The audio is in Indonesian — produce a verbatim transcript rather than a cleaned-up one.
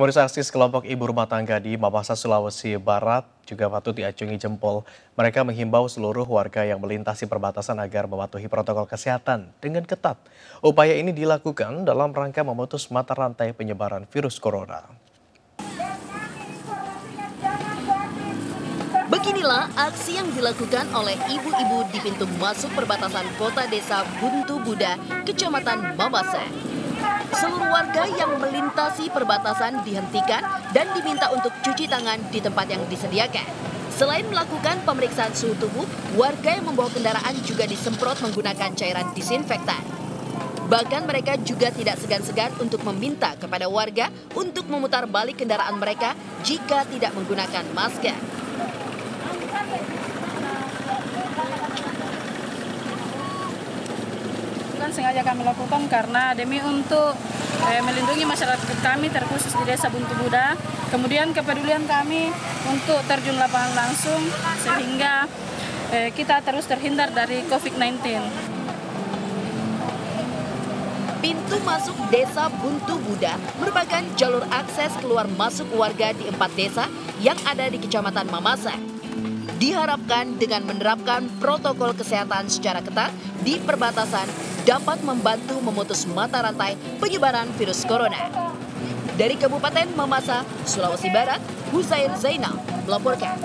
Pemirsa, aksi sekelompok ibu rumah tangga di Mamasa, Sulawesi Barat juga patut diacungi jempol. Mereka menghimbau seluruh warga yang melintasi perbatasan agar mematuhi protokol kesehatan dengan ketat. Upaya ini dilakukan dalam rangka memutus mata rantai penyebaran virus corona. Beginilah aksi yang dilakukan oleh ibu-ibu di pintu masuk perbatasan Kota Desa Buntubuda, Kecamatan Mamasa. Seluruh warga yang melintasi perbatasan dihentikan dan diminta untuk cuci tangan di tempat yang disediakan. Selain melakukan pemeriksaan suhu tubuh, warga yang membawa kendaraan juga disemprot menggunakan cairan disinfektan. Bahkan mereka juga tidak segan-segan untuk meminta kepada warga untuk memutar balik kendaraan mereka jika tidak menggunakan masker. Sengaja kami lakukan karena demi untuk eh, melindungi masyarakat kami terkhusus di Desa Buntubuda, kemudian kepedulian kami untuk terjun lapangan langsung sehingga eh, kita terus terhindar dari COVID sembilan belas. Pintu masuk Desa Buntubuda merupakan jalur akses keluar masuk warga di empat desa yang ada di Kecamatan Mamasa. Diharapkan dengan menerapkan protokol kesehatan secara ketat di perbatasan dapat membantu memutus mata rantai penyebaran virus corona. Dari Kabupaten Mamasa, Sulawesi Barat, Husain Zainal melaporkan.